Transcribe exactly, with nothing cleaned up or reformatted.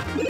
Ha!